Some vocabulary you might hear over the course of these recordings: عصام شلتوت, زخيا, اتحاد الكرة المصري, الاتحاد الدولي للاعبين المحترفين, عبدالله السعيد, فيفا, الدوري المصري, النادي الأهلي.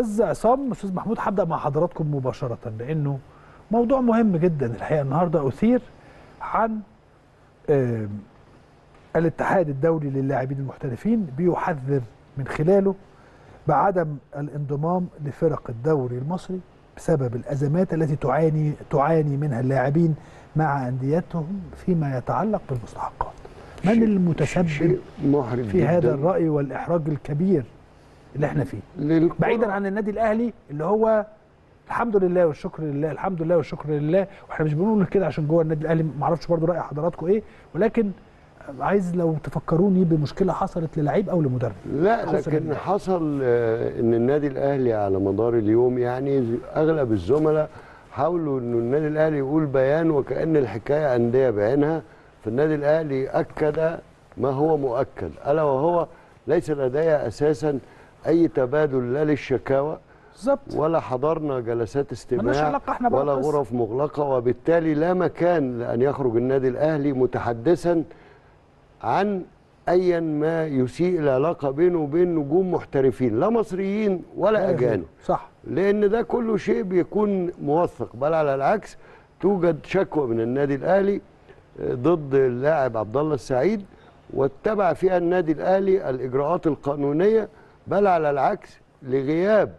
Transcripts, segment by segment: استاذ عصام، استاذ محمود، هبدا مع حضراتكم مباشره لانه موضوع مهم جدا الحقيقه. النهارده اثير عن الاتحاد الدولي للاعبين المحترفين بيحذر من خلاله بعدم الانضمام لفرق الدوري المصري بسبب الازمات التي تعاني منها اللاعبين مع انديتهم فيما يتعلق بالمستحقات. من المتسبب في هذا الراي والاحراج الكبير اللي احنا فيه، بعيدا عن النادي الاهلي اللي هو الحمد لله والشكر لله، الحمد لله والشكر لله، واحنا مش بنقول كده عشان جوه النادي الاهلي ما اعرفش برضه راي حضراتكم ايه، ولكن عايز لو تفكروني بمشكله حصلت للعيب او لمدرب. لا، لكن حصل ان النادي الاهلي على مدار اليوم يعني اغلب الزملاء حاولوا ان النادي الاهلي يقول بيان وكأن الحكايه انديه بعينها. فالنادي الاهلي اكد ما هو مؤكد، الا وهو ليس لدي اساسا اي تبادل لا للشكاوى ولا حضرنا جلسات استماع ولا غرف مغلقه، وبالتالي لا مكان لان يخرج النادي الاهلي متحدثا عن ايا ما يسيء العلاقه بينه وبين نجوم محترفين لا مصريين ولا اجانب، صح؟ لان ده كله شيء بيكون موثق، بل على العكس توجد شكوى من النادي الاهلي ضد اللاعب عبدالله السعيد، واتبع فيها النادي الاهلي الاجراءات القانونيه، بل على العكس لغياب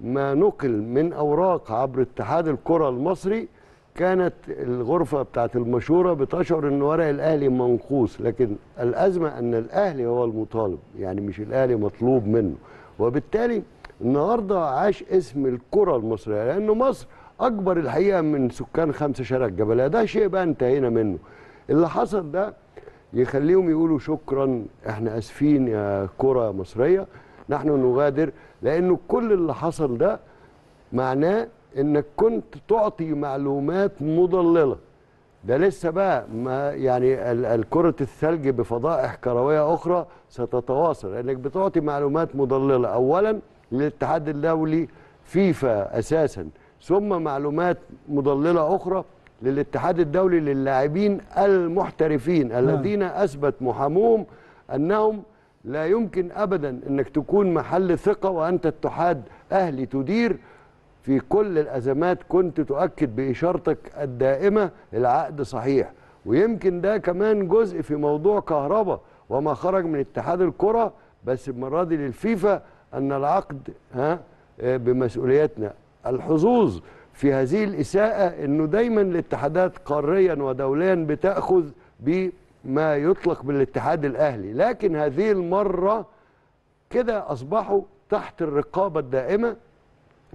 ما نقل من اوراق عبر اتحاد الكرة المصري كانت الغرفه بتاعه المشوره بتشعر ان ورق الاهلي منقوص، لكن الازمه ان الاهلي هو المطالب، يعني مش الاهلي مطلوب منه، وبالتالي النهارده عاش اسم الكره المصريه لان مصر اكبر الحقيقه من سكان 5 شارع الجبليه. ده شيء بقى انتهينا منه. اللي حصل ده يخليهم يقولوا شكرا، احنا اسفين يا كره مصريه، نحن نغادر، لانه كل اللي حصل ده معناه انك كنت تعطي معلومات مضلله. ده لسه بقى ما يعني الكرة الثلج بفضائح كرويه اخرى ستتواصل، انك بتعطي معلومات مضلله اولا للاتحاد الدولي فيفا اساسا، ثم معلومات مضلله اخرى للاتحاد الدولي للاعبين المحترفين الذين اثبت محاموهم انهم لا يمكن ابدا انك تكون محل ثقه وانت اتحاد اهلي تدير. في كل الأزمات كنت تؤكد بإشارتك الدائمة العقد صحيح، ويمكن ده كمان جزء في موضوع كهرباء وما خرج من اتحاد الكرة، بس المرة دي للفيفا أن العقد بمسؤوليتنا. الحظوظ في هذه الإساءة أنه دايما الاتحادات قاريا ودوليا بتأخذ بما يطلق بالاتحاد الأهلي، لكن هذه المرة كده أصبحوا تحت الرقابة الدائمة،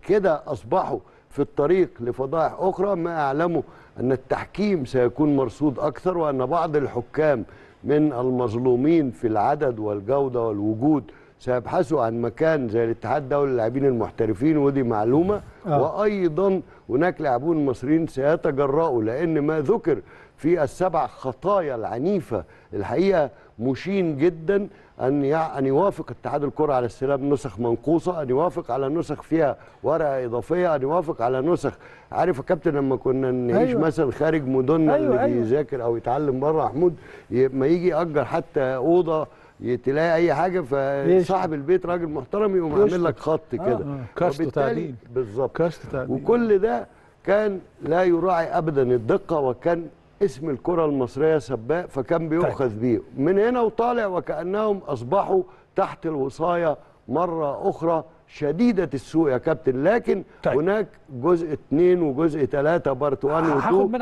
كده أصبحوا في الطريق لفضائح أخرى. ما أعلموا أن التحكيم سيكون مرصود أكثر، وأن بعض الحكام من المظلومين في العدد والجودة والوجود سيبحثوا عن مكان زي الاتحاد الدولي للاعبين المحترفين، ودي معلومة. وأيضا هناك لاعبون مصريين سيتجرؤوا، لأن ما ذكر في ال7 خطايا العنيفة الحقيقة مشين جدا. أن يوافق اتحاد الكرة على استلام نسخ منقوصة، أن يوافق على نسخ فيها ورقة إضافية، أن يوافق على نسخ، عارف يا كابتن لما كنا نعيش مثلا خارج مدننا اللي بيذاكر أو يتعلم بره محمود ما يجي يأجر حتى أوضة تلاقي أي حاجة، فصاحب البيت راجل محترم يقوم عامل لك خط كده كشط تعليم بالظبط. وكل ده كان لا يراعي أبدا الدقة، وكان اسم الكرة المصرية سباق، فكان بيؤخذ بيه من هنا وطالع، وكأنهم أصبحوا تحت الوصاية مرة أخرى شديدة السوء يا كابتن. لكن هناك جزء 2 وجزء 3 بارت 1 و2